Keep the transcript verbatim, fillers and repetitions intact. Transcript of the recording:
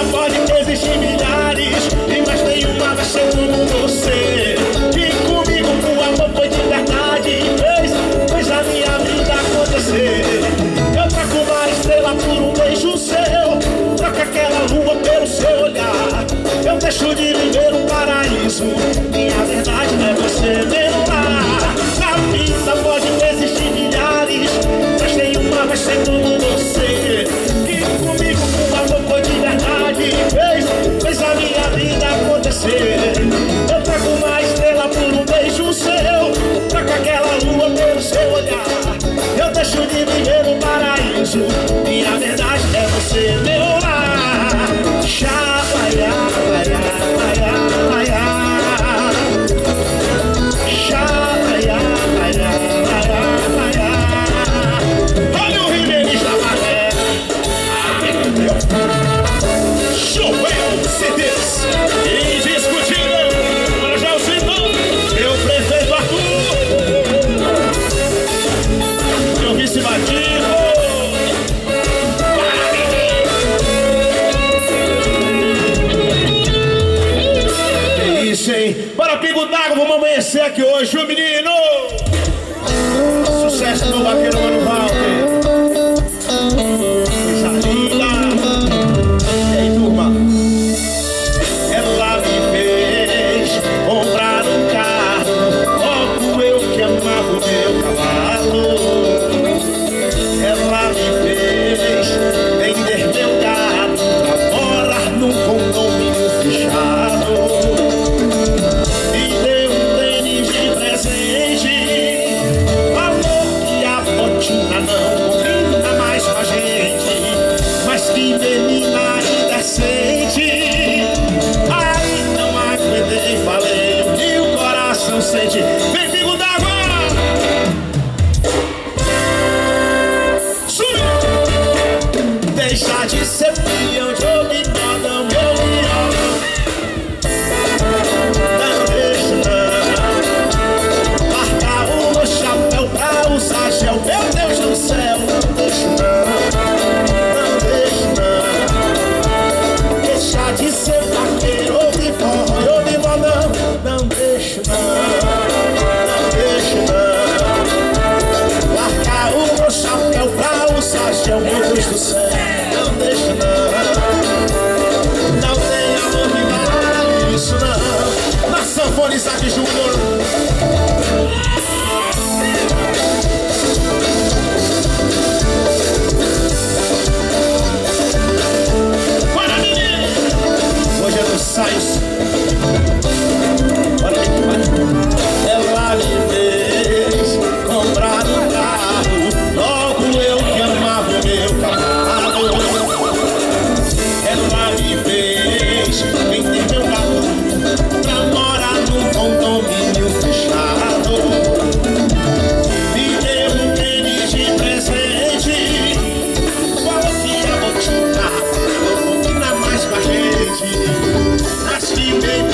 beleza pode existir milhares, e mais nenhuma vai ser como você. Vem comigo, o amor foi de verdade, fez, fez a minha vida acontecer. Eu troco uma estrela por um beijo seu, troco aquela lua pelo seu olhar. Eu deixo de viver um paraíso, minha verdade não é você nem o lar. Na vida pode existir milhares, mas nenhuma vai ser como você. Eu trago uma estrela por um beijo seu, trago aquela lua pelo seu olhar. Eu deixo de viver no paraíso, minha verdade é você, meu lar. Xabaiá, baiá, baiá, baiá. Xabaiá, baiá, baiá, baiá. Olha o Ribeirinho da Maré. Ai, meu Deus. Joel C Ds. Bora, Pingo d'Água, vamos amanhecer aqui hoje, o menino! Sucesso do vaqueiro Mano Valde. Coisa linda! E aí, turma? Ela me fez comprar um carro, logo eu que amava o meu cavalo. Ela me fez vender meu gato pra morar num condomínio fechado. Vem, Pingo d'Água! Deixa de ser peão de ouvidão, meu pior. Não deixa, não. Marca o chapéu pra usar gel, meu Deus do céu. Não deixa, não. Não deixa, não. Deixa de ser vaqueiro, ouvidão, ouvidão, não. Não deixa, não. Meu Deus do céu, não deixa não. Não tem amor que vale isso não. Na sanfonista de Júnior. Bora, menino! Hoje eu não saio. Bora, menino. Ela me fez comprar um carro, logo eu meu cavalo. Ela me fez vender meu gato pra morar num condomínio fechado. Me deu um tênis de presente, falou que ia botar, não combina mais com a gente. Mas que bem